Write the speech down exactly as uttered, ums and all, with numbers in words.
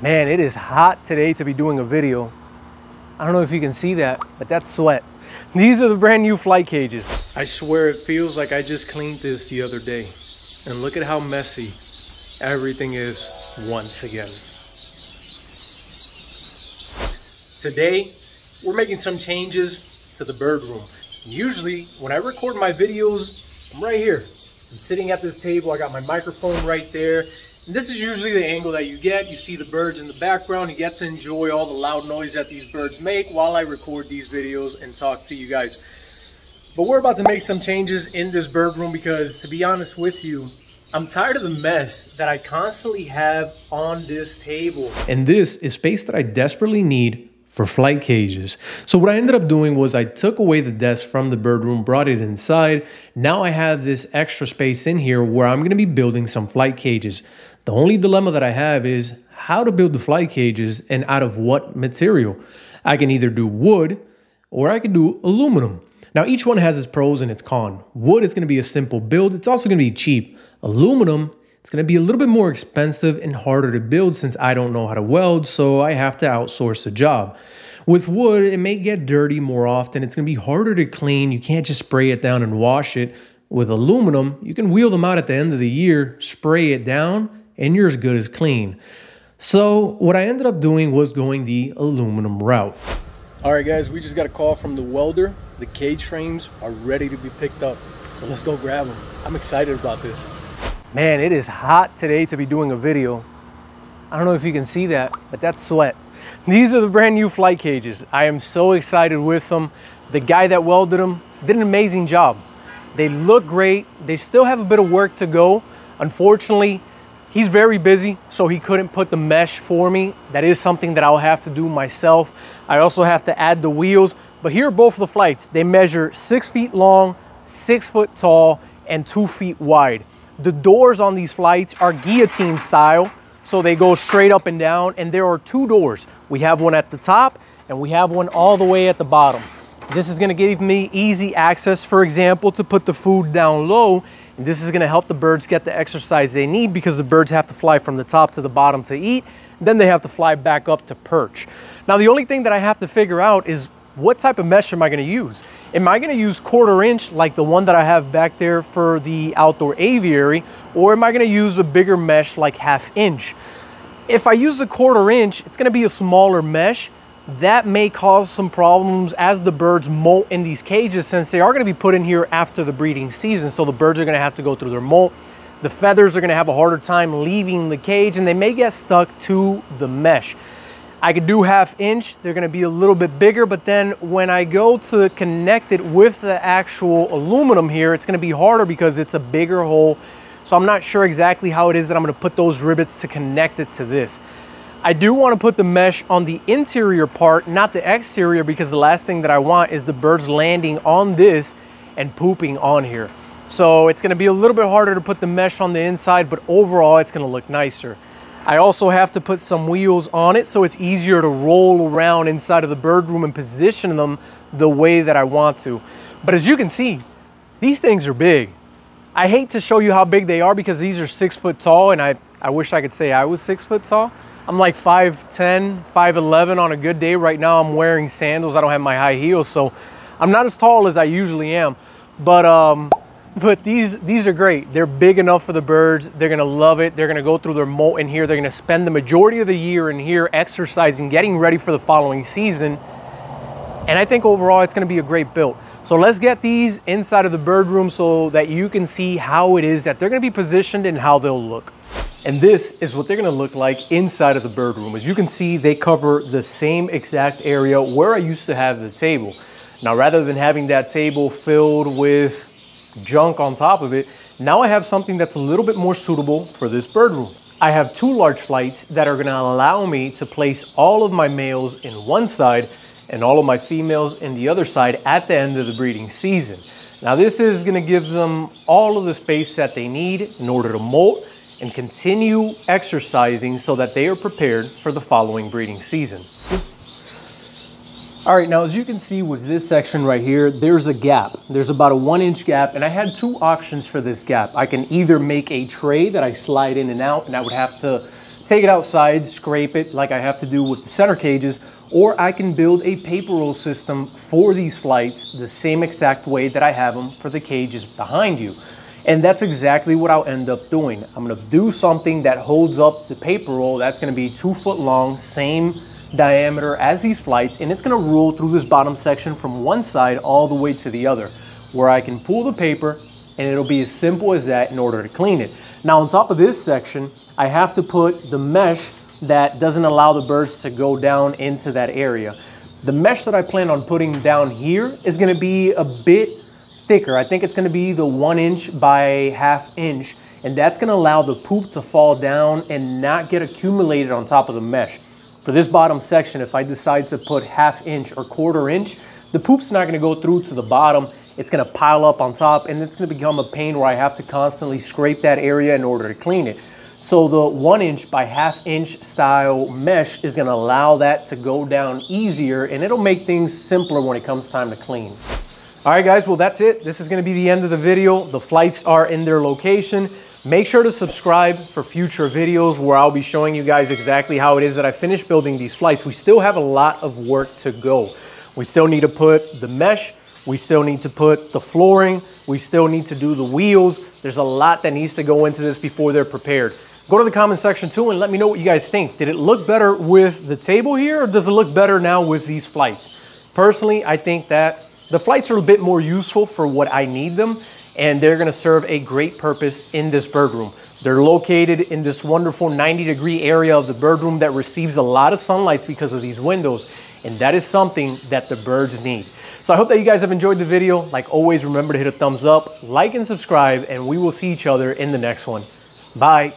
Man, it is hot today to be doing a video. I don't know if you can see that, but that's sweat. These are the brand new flight cages. I swear it feels like I just cleaned this the other day. And look at how messy everything is once again. Today, we're making some changes to the bird room. Usually, when I record my videos, I'm right here. I'm sitting at this table, I got my microphone right there. This is usually the angle that you get. You see the birds in the background. You get to enjoy all the loud noise that these birds make while I record these videos and talk to you guys. But we're about to make some changes in this bird room because, to be honest with you, I'm tired of the mess that I constantly have on this table. And this is space that I desperately need for flight cages. So what I ended up doing was I took away the desk from the bird room, brought it inside. Now I have this extra space in here where I'm gonna be building some flight cages. The only dilemma that I have is how to build the flight cages and out of what material. I can either do wood or I can do aluminum. Now each one has its pros and its cons. Wood is gonna be a simple build. It's also gonna be cheap. Aluminum, it's gonna be a little bit more expensive and harder to build since I don't know how to weld, so I have to outsource the job. With wood, it may get dirty more often. It's gonna be harder to clean. You can't just spray it down and wash it. With aluminum, you can wheel them out at the end of the year, spray it down, and you're as good as clean. So what I ended up doing was going the aluminum route. All right, guys, we just got a call from the welder. The cage frames are ready to be picked up, so let's go grab them. I'm excited about this. Man, it is hot today to be doing a video. I don't know if you can see that, but that's sweat. These are the brand new flight cages. I am so excited with them. The guy that welded them did an amazing job. They look great. They still have a bit of work to go. Unfortunately, he's very busy, so he couldn't put the mesh for me. That is something that I'll have to do myself. I also have to add the wheels, but here are both of the flights. They measure six feet long, six foot tall, and two feet wide. The doors on these flights are guillotine style, so they go straight up and down, and there are two doors. We have one at the top, and we have one all the way at the bottom. This is gonna give me easy access, for example, to put the food down low, and this is gonna help the birds get the exercise they need because the birds have to fly from the top to the bottom to eat, then they have to fly back up to perch. Now, the only thing that I have to figure out is what type of mesh am I gonna use? Am I gonna use quarter inch like the one that I have back there for the outdoor aviary, or am I gonna use a bigger mesh like half inch? If I use a quarter inch, it's gonna be a smaller mesh. That may cause some problems as the birds molt in these cages since they are gonna be put in here after the breeding season. So the birds are gonna have to go through their molt. The feathers are gonna have a harder time leaving the cage and they may get stuck to the mesh. I could do half inch, they're gonna be a little bit bigger, but then when I go to connect it with the actual aluminum here, it's gonna be harder because it's a bigger hole. So I'm not sure exactly how it is that I'm gonna put those rivets to connect it to this. I do wanna put the mesh on the interior part, not the exterior, because the last thing that I want is the birds landing on this and pooping on here. So it's gonna be a little bit harder to put the mesh on the inside, but overall it's gonna look nicer. I also have to put some wheels on it so it's easier to roll around inside of the bird room and position them the way that I want to. But as you can see, these things are big. I hate to show you how big they are because these are six foot tall and I, I wish I could say I was six foot tall. I'm like five ten, five eleven on a good day. Right now I'm wearing sandals, I don't have my high heels, so I'm not as tall as I usually am. But, um, But these, these are great. They're big enough for the birds. They're gonna love it. They're gonna go through their molt in here. They're gonna spend the majority of the year in here exercising, getting ready for the following season. And I think overall it's gonna be a great build. So let's get these inside of the bird room so that you can see how it is that they're gonna be positioned and how they'll look. And this is what they're gonna look like inside of the bird room. As you can see, they cover the same exact area where I used to have the table. Now, rather than having that table filled with junk on top of it, now I have something that's a little bit more suitable for this bird room. I have two large flights that are going to allow me to place all of my males in one side and all of my females in the other side at the end of the breeding season. Now this is going to give them all of the space that they need in order to molt and continue exercising so that they are prepared for the following breeding season. All right, now as you can see with this section right here, there's a gap. There's about a one inch gap, and I had two options for this gap. I can either make a tray that I slide in and out, and I would have to take it outside, scrape it like I have to do with the center cages, or I can build a paper roll system for these flights the same exact way that I have them for the cages behind you. And that's exactly what I'll end up doing. I'm gonna do something that holds up the paper roll that's gonna be two foot long, same diameter as these flights, and it's gonna roll through this bottom section from one side all the way to the other, where I can pull the paper and it'll be as simple as that in order to clean it. Now on top of this section, I have to put the mesh that doesn't allow the birds to go down into that area. The mesh that I plan on putting down here is gonna be a bit thicker. I think it's gonna be the one inch by half inch, and that's gonna allow the poop to fall down and not get accumulated on top of the mesh. For this bottom section, if I decide to put half inch or quarter inch, the poop's not gonna go through to the bottom. It's gonna pile up on top, and it's gonna become a pain where I have to constantly scrape that area in order to clean it. So the one inch by half inch style mesh is gonna allow that to go down easier, and it'll make things simpler when it comes time to clean. All right guys, well that's it. This is gonna be the end of the video. The flights are in their location. Make sure to subscribe for future videos where I'll be showing you guys exactly how it is that I finished building these flights. We still have a lot of work to go. We still need to put the mesh, we still need to put the flooring, we still need to do the wheels. There's a lot that needs to go into this before they're prepared. Go to the comment section too and let me know what you guys think. Did it look better with the table here, or does it look better now with these flights? Personally, I think that the flights are a bit more useful for what I need them, and they're gonna serve a great purpose in this bird room. They're located in this wonderful ninety degree area of the bird room that receives a lot of sunlight because of these windows, and that is something that the birds need. So I hope that you guys have enjoyed the video. Like always, remember to hit a thumbs up, like and subscribe, and we will see each other in the next one. Bye.